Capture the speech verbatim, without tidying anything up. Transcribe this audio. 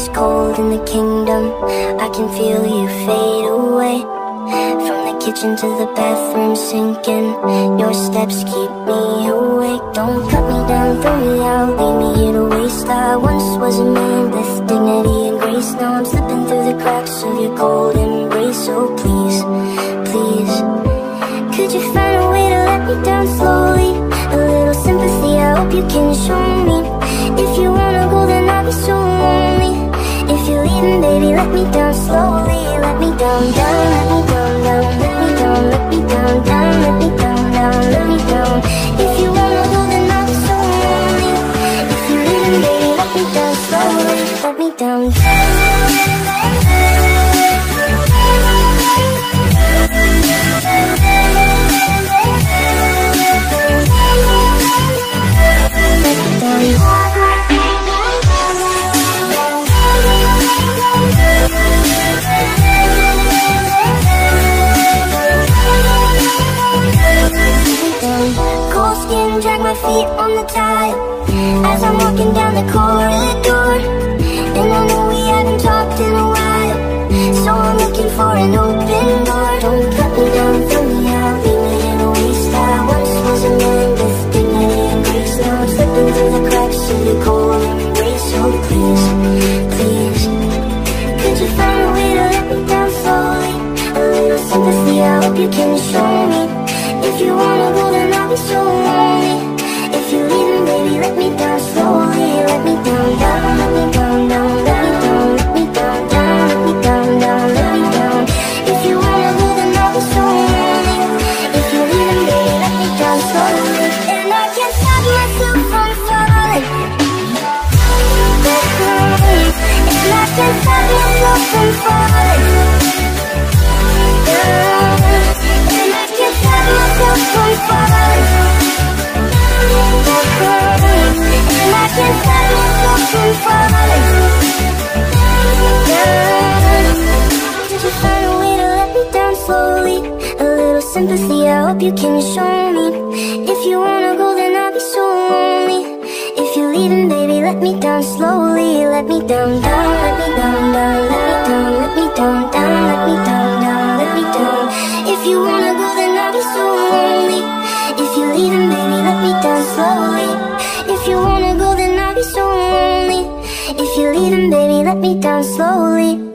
is cold in the kingdom. I can feel you fade away. From the kitchen to the bathroom sinking, your steps keep me awake. Don't cut me down, throw me out, leave me here to waste. I once was a man with dignity and grace. Now I'm slipping through the cracks of your cold embrace. So please, please, could you find a way to let me down slowly? A little sympathy, I hope you can show me. If you wanna go, then I'll be so lonely. If you're leaving, baby, let me down slowly. Let me down, down, let me down, down. Let me down, let me down, down. Let me down, down, let me down. If you wanna go, then I'll be so lonely. If you're leaving, baby, let me down slowly. Let me down, down. Feet on the tile as I'm walking down the corridor, and I know we haven't talked in a while, so I'm looking for an open door. Don't cut me down, throw me out, leave me in a waste. I once was a man with dignity and grace. Now I'm slipping through the cracks of your cold embrace. So please, please, could you find a way to let me down slowly? A little sympathy, I hope you can show me. If you wanna go, then I'll be so lonely. If you're leaving, baby, let me down slowly. Let me down, down, let me down, down, down. Let me down, down, let me down, down, let me down. If you wanna go, then I'll be so lonely. If you're leaving, baby, let me down slowly. And I can't stop myself from falling. And I can't stop myself from falling. And I can't stop myself from falling. And I can't stop myself from falling. Could you find a way to let me down slowly? A little sympathy, I hope you can show me. If you wanna go, then I'll be so lonely. If you're leaving, baby, let me down slowly. Let me down, down, let me down, down. Let me down, down, let me down, down. Let me down. If you wanna go, then I'll be so lonely. If you're leaving, baby, let me down slowly. If you wanna go, then I'll be so lonely. If you're leaving, baby, let me down slowly.